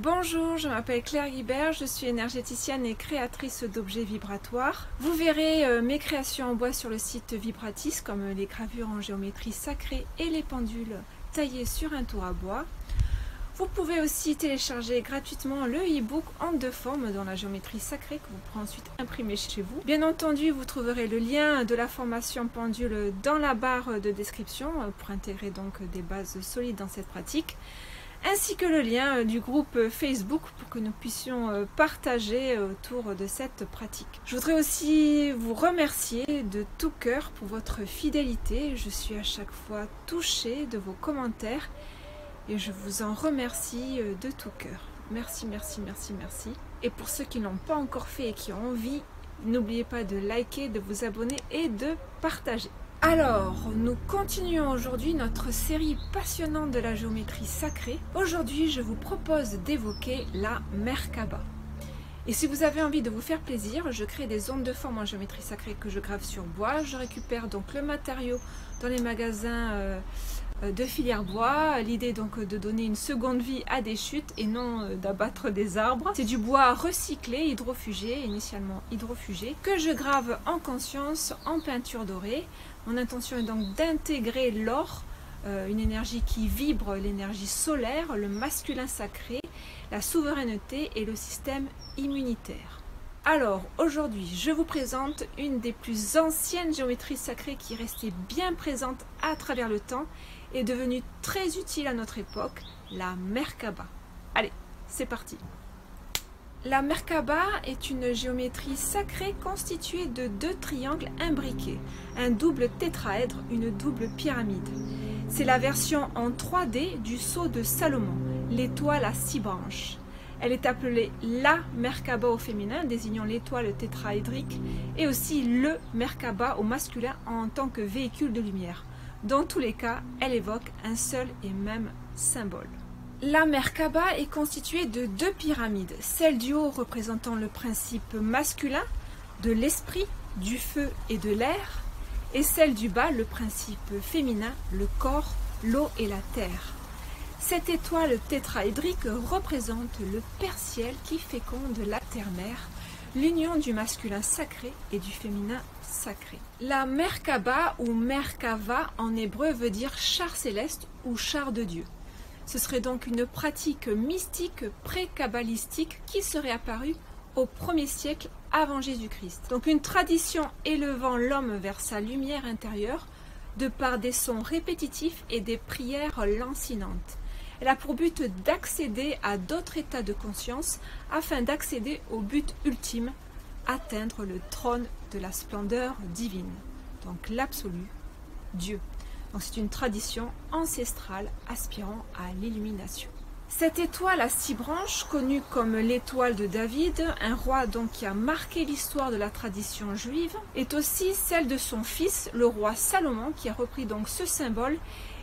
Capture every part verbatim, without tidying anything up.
Bonjour, je m'appelle Claire Guibert, je suis énergéticienne et créatrice d'objets vibratoires. Vous verrez euh, mes créations en bois sur le site Vibratis, comme les gravures en géométrie sacrée et les pendules taillées sur un tour à bois. Vous pouvez aussi télécharger gratuitement le e-book en deux formes dans la géométrie sacrée que vous pourrez ensuite imprimer chez vous. Bien entendu, vous trouverez le lien de la formation pendule dans la barre de description pour intégrer donc des bases solides dans cette pratique, ainsi que le lien du groupe Facebook pour que nous puissions partager autour de cette pratique. Je voudrais aussi vous remercier de tout cœur pour votre fidélité. Je suis à chaque fois touchée de vos commentaires et je vous en remercie de tout cœur. Merci, merci, merci, merci. Et pour ceux qui ne l'ont pas encore fait et qui ont envie, n'oubliez pas de liker, de vous abonner et de partager. Alors, nous continuons aujourd'hui notre série passionnante de la géométrie sacrée. Aujourd'hui, je vous propose d'évoquer la Merkabah. Et si vous avez envie de vous faire plaisir, je crée des ondes de forme en géométrie sacrée que je grave sur bois. Je récupère donc le matériau dans les magasins euh, de filière bois. L'idée donc de donner une seconde vie à des chutes et non d'abattre des arbres. C'est du bois recyclé, hydrofugé, initialement hydrofugé, que je grave en conscience en peinture dorée. Mon intention est donc d'intégrer l'or, euh, une énergie qui vibre, l'énergie solaire, le masculin sacré, la souveraineté et le système immunitaire. Alors aujourd'hui, je vous présente une des plus anciennes géométries sacrées qui restait bien présente à travers le temps est devenue très utile à notre époque, la Merkabah. Allez, c'est parti. La Merkabah est une géométrie sacrée constituée de deux triangles imbriqués, un double tétraèdre, une double pyramide. C'est la version en trois D du sceau de Salomon, l'étoile à six branches. Elle est appelée la Merkabah au féminin, désignant l'étoile tétraédrique, et aussi le Merkabah au masculin en tant que véhicule de lumière. Dans tous les cas, elle évoque un seul et même symbole. La Merkabah est constituée de deux pyramides, celle du haut représentant le principe masculin, de l'esprit, du feu et de l'air, et celle du bas, le principe féminin, le corps, l'eau et la terre. Cette étoile tétraédrique représente le Père Ciel qui féconde la terre-mère, l'union du masculin sacré et du féminin sacré. La Merkabah ou Merkava en hébreu veut dire char céleste ou char de Dieu. Ce serait donc une pratique mystique pré-kabbalistique qui serait apparue au premier siècle avant Jésus-Christ. Donc une tradition élevant l'homme vers sa lumière intérieure de par des sons répétitifs et des prières lancinantes. Elle a pour but d'accéder à d'autres états de conscience afin d'accéder au but ultime, atteindre le trône de la splendeur divine, donc l'absolu, Dieu. Donc c'est une tradition ancestrale aspirant à l'illumination. Cette étoile à six branches, connue comme l'étoile de David, un roi donc qui a marqué l'histoire de la tradition juive, est aussi celle de son fils, le roi Salomon, qui a repris donc ce symbole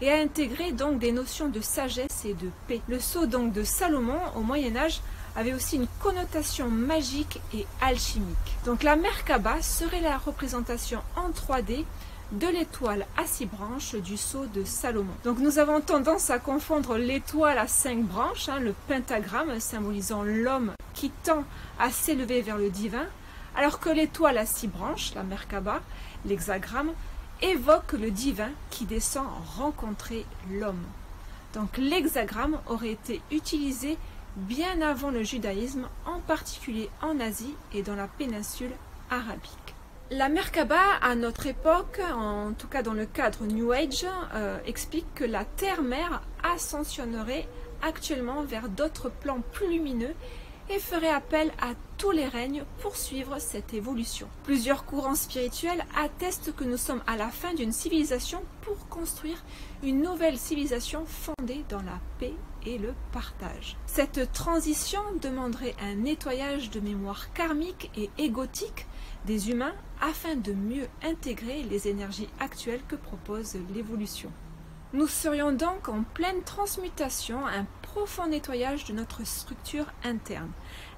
et a intégré donc des notions de sagesse et de paix. Le sceau donc de Salomon au Moyen-Âge avait aussi une connotation magique et alchimique. Donc la Merkabah serait la représentation en trois D de l'étoile à six branches du sceau de Salomon. Donc nous avons tendance à confondre l'étoile à cinq branches, hein, le pentagramme symbolisant l'homme qui tend à s'élever vers le divin, alors que l'étoile à six branches, la Merkabah, l'hexagramme, évoque le divin qui descend rencontrer l'homme. Donc l'hexagramme aurait été utilisé bien avant le judaïsme, en particulier en Asie et dans la péninsule arabique. La Merkabah, à notre époque, en tout cas dans le cadre New Age, euh, explique que la Terre-Mère ascensionnerait actuellement vers d'autres plans plus lumineux et ferait appel à tous les règnes pour suivre cette évolution. Plusieurs courants spirituels attestent que nous sommes à la fin d'une civilisation pour construire une nouvelle civilisation fondée dans la paix et le partage. Cette transition demanderait un nettoyage de mémoire karmique et égotique des humains afin de mieux intégrer les énergies actuelles que propose l'évolution. Nous serions donc en pleine transmutation, un profond nettoyage de notre structure interne,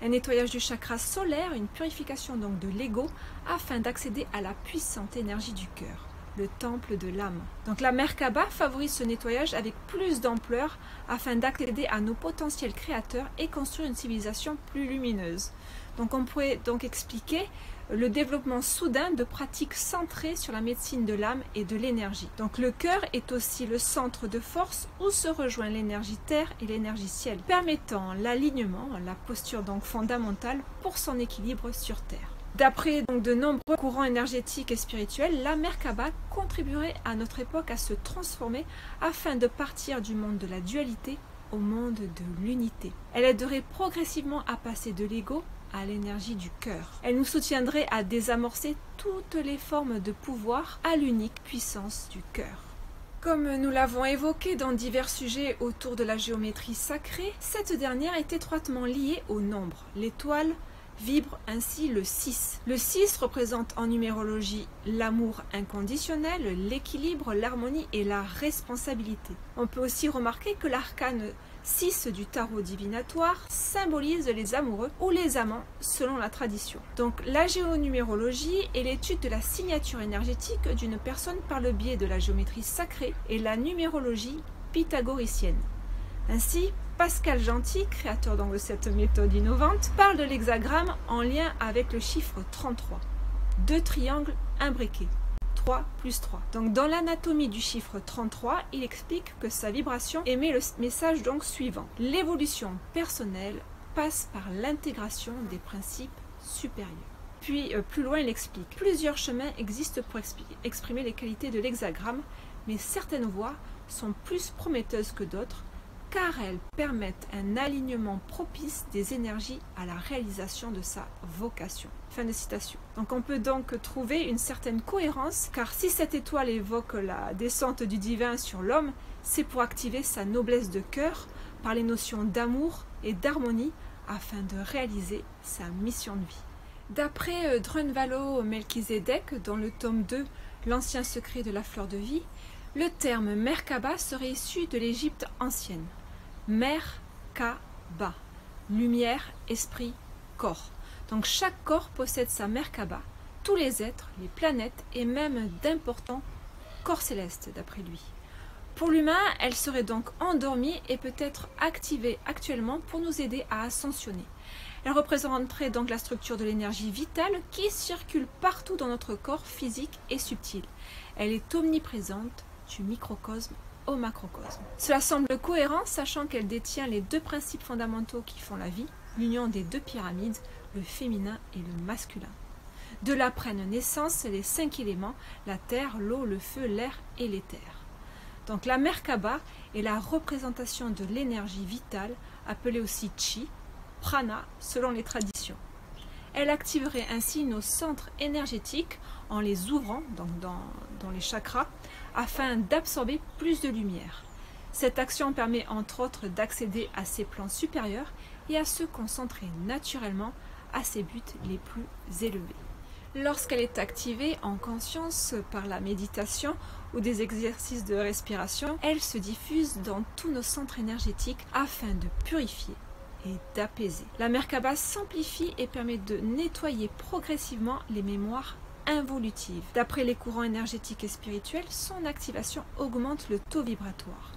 un nettoyage du chakra solaire, une purification donc de l'ego afin d'accéder à la puissante énergie du cœur. le temple de l'âme. Donc la Merkabah favorise ce nettoyage avec plus d'ampleur afin d'accéder à nos potentiels créateurs et construire une civilisation plus lumineuse. Donc on pourrait donc expliquer le développement soudain de pratiques centrées sur la médecine de l'âme et de l'énergie. Donc le cœur est aussi le centre de force où se rejoint l'énergie terre et l'énergie ciel, permettant l'alignement, la posture donc fondamentale pour son équilibre sur terre. D'après de nombreux courants énergétiques et spirituels, la Merkabah contribuerait à notre époque à se transformer afin de partir du monde de la dualité au monde de l'unité. Elle aiderait progressivement à passer de l'ego à l'énergie du cœur. Elle nous soutiendrait à désamorcer toutes les formes de pouvoir à l'unique puissance du cœur. Comme nous l'avons évoqué dans divers sujets autour de la géométrie sacrée, cette dernière est étroitement liée au nombre. L'étoile vibre ainsi le six. Le six représente en numérologie l'amour inconditionnel, l'équilibre, l'harmonie et la responsabilité. On peut aussi remarquer que l'arcane six du tarot divinatoire symbolise les amoureux ou les amants selon la tradition. Donc la géonumérologie est l'étude de la signature énergétique d'une personne par le biais de la géométrie sacrée et la numérologie pythagoricienne. Ainsi, Pascal Gentil, créateur donc de cette méthode innovante, parle de l'hexagramme en lien avec le chiffre trente-trois. Deux triangles imbriqués. trois plus trois. Donc dans l'anatomie du chiffre trente-trois, il explique que sa vibration émet le message donc suivant. L'évolution personnelle passe par l'intégration des principes supérieurs. Puis euh, plus loin, il explique. Plusieurs chemins existent pour exprimer les qualités de l'hexagramme, mais certaines voies sont plus prometteuses que d'autres, car elles permettent un alignement propice des énergies à la réalisation de sa vocation. Fin de citation. Donc on peut donc trouver une certaine cohérence, car si cette étoile évoque la descente du divin sur l'homme, c'est pour activer sa noblesse de cœur par les notions d'amour et d'harmonie afin de réaliser sa mission de vie. D'après Drunvalo Melchizedek, dans le tome deux, L'ancien secret de la fleur de vie, le terme Merkabah serait issu de l'Égypte ancienne. Merkabah, lumière, esprit, corps. Donc chaque corps possède sa Merkabah, tous les êtres, les planètes et même d'importants corps célestes d'après lui. Pour l'humain, elle serait donc endormie et peut être activée actuellement pour nous aider à ascensionner. Elle représenterait donc la structure de l'énergie vitale qui circule partout dans notre corps physique et subtil. Elle est omniprésente du microcosme au macrocosme. Cela semble cohérent, sachant qu'elle détient les deux principes fondamentaux qui font la vie, l'union des deux pyramides, le féminin et le masculin. De là prennent naissance les cinq éléments, la terre, l'eau, le feu, l'air et l'éther. Donc la Merkabah est la représentation de l'énergie vitale, appelée aussi chi, prana, selon les traditions. Elle activerait ainsi nos centres énergétiques en les ouvrant, donc dans, dans les chakras, afin d'absorber plus de lumière. Cette action permet entre autres d'accéder à ses plans supérieurs et à se concentrer naturellement à ses buts les plus élevés. Lorsqu'elle est activée en conscience par la méditation ou des exercices de respiration, elle se diffuse dans tous nos centres énergétiques afin de purifier et d'apaiser. La Merkabah s'amplifie et permet de nettoyer progressivement les mémoires involutives. D'après les courants énergétiques et spirituels, son activation augmente le taux vibratoire.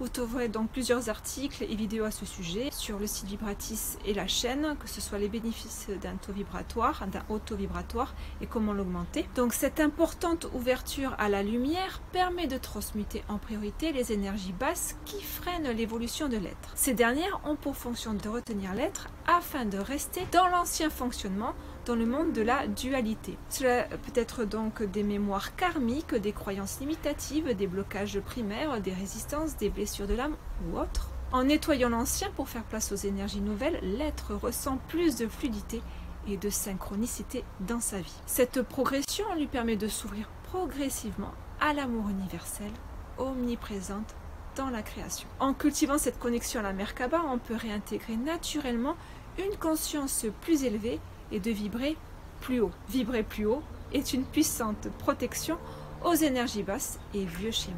Vous trouverez donc plusieurs articles et vidéos à ce sujet sur le site Vibratis et la chaîne, que ce soit les bénéfices d'un taux vibratoire, d'un haut taux vibratoire et comment l'augmenter. Donc cette importante ouverture à la lumière permet de transmuter en priorité les énergies basses qui freinent l'évolution de l'être. Ces dernières ont pour fonction de retenir l'être afin de rester dans l'ancien fonctionnement, dans le monde de la dualité. Cela peut être donc des mémoires karmiques, des croyances limitatives, des blocages primaires, des résistances, des blessures de l'âme ou autres. En nettoyant l'ancien pour faire place aux énergies nouvelles, l'être ressent plus de fluidité et de synchronicité dans sa vie. Cette progression lui permet de s'ouvrir progressivement à l'amour universel, omniprésente dans la création. En cultivant cette connexion à la Merkabah, on peut réintégrer naturellement une conscience plus élevée et de vibrer plus haut. Vibrer plus haut est une puissante protection aux énergies basses et vieux schémas.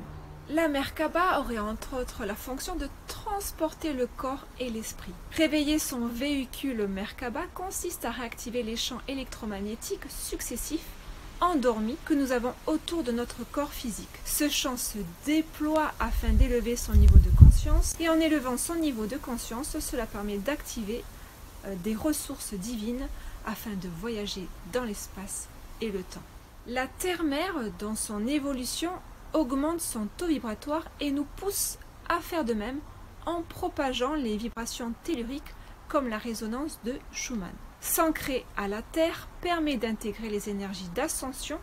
La Merkabah aurait entre autres la fonction de transporter le corps et l'esprit. Réveiller son véhicule Merkabah consiste à réactiver les champs électromagnétiques successifs endormi que nous avons autour de notre corps physique. Ce champ se déploie afin d'élever son niveau de conscience, et en élevant son niveau de conscience, cela permet d'activer euh, des ressources divines afin de voyager dans l'espace et le temps. La Terre-Mère, dans son évolution, augmente son taux vibratoire et nous pousse à faire de même en propageant les vibrations telluriques comme la résonance de Schumann. S'ancrer à la Terre permet d'intégrer les énergies d'ascension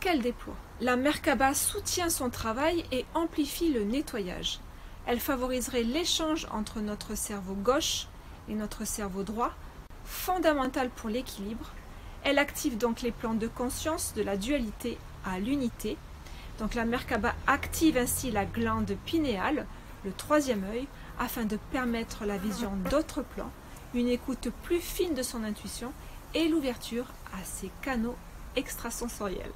qu'elle déploie. La Merkabah soutient son travail et amplifie le nettoyage. Elle favoriserait l'échange entre notre cerveau gauche et notre cerveau droit, fondamental pour l'équilibre. Elle active donc les plans de conscience de la dualité à l'unité. Donc la Merkabah active ainsi la glande pinéale, le troisième œil, afin de permettre la vision d'autres plans, une écoute plus fine de son intuition et l'ouverture à ses canaux extrasensoriels.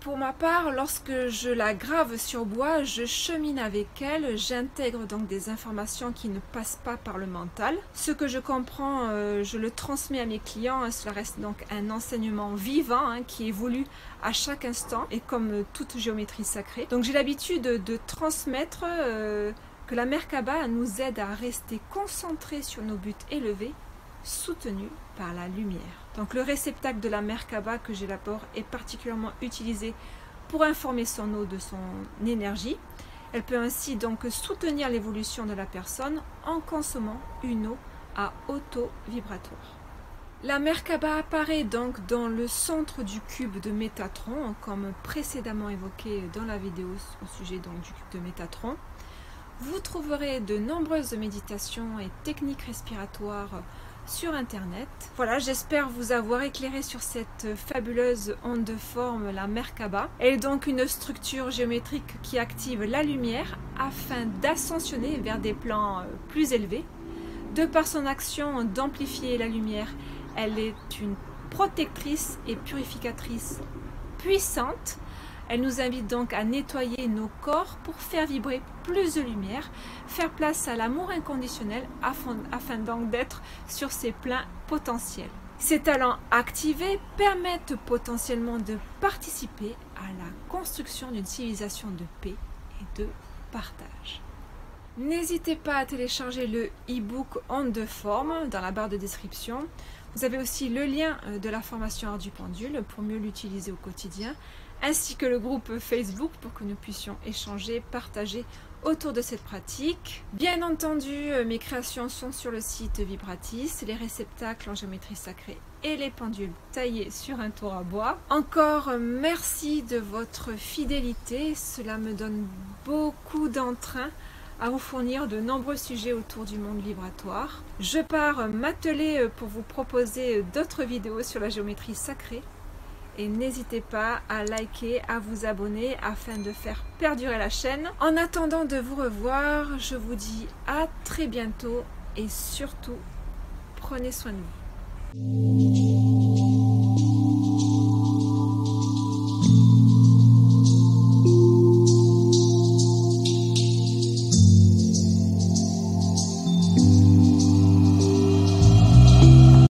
Pour ma part, lorsque je la grave sur bois, je chemine avec elle, j'intègre donc des informations qui ne passent pas par le mental. Ce que je comprends, euh, je le transmets à mes clients, cela reste donc un enseignement vivant hein, qui évolue à chaque instant et comme toute géométrie sacrée. Donc j'ai l'habitude de, de transmettre euh, que la Merkabah nous aide à rester concentrés sur nos buts élevés, soutenus par la lumière. Donc le réceptacle de la Merkabah que j'élabore est particulièrement utilisé pour informer son eau de son énergie. Elle peut ainsi donc soutenir l'évolution de la personne en consommant une eau à auto-vibratoire. La Merkabah apparaît donc dans le centre du cube de Métatron, comme précédemment évoqué dans la vidéo au sujet donc du cube de Métatron. Vous trouverez de nombreuses méditations et techniques respiratoires sur internet. Voilà, j'espère vous avoir éclairé sur cette fabuleuse onde de forme, la Merkabah. Elle est donc une structure géométrique qui active la lumière afin d'ascensionner vers des plans plus élevés. De par son action d'amplifier la lumière, elle est une protectrice et purificatrice puissante. Elle nous invite donc à nettoyer nos corps pour faire vibrer plus de lumière, faire place à l'amour inconditionnel afin, afin donc d'être sur ses pleins potentiels. Ces talents activés permettent potentiellement de participer à la construction d'une civilisation de paix et de partage. N'hésitez pas à télécharger le e-book Onde de forme dans la barre de description. Vous avez aussi le lien de la formation Art du Pendule pour mieux l'utiliser au quotidien, ainsi que le groupe Facebook pour que nous puissions échanger, partager autour de cette pratique. Bien entendu, mes créations sont sur le site Vibratis, les réceptacles en géométrie sacrée et les pendules taillées sur un tour à bois. Encore merci de votre fidélité, cela me donne beaucoup d'entrain à vous fournir de nombreux sujets autour du monde vibratoire. Je pars m'atteler pour vous proposer d'autres vidéos sur la géométrie sacrée. Et n'hésitez pas à liker, à vous abonner afin de faire perdurer la chaîne. En attendant de vous revoir, je vous dis à très bientôt et surtout, prenez soin de vous.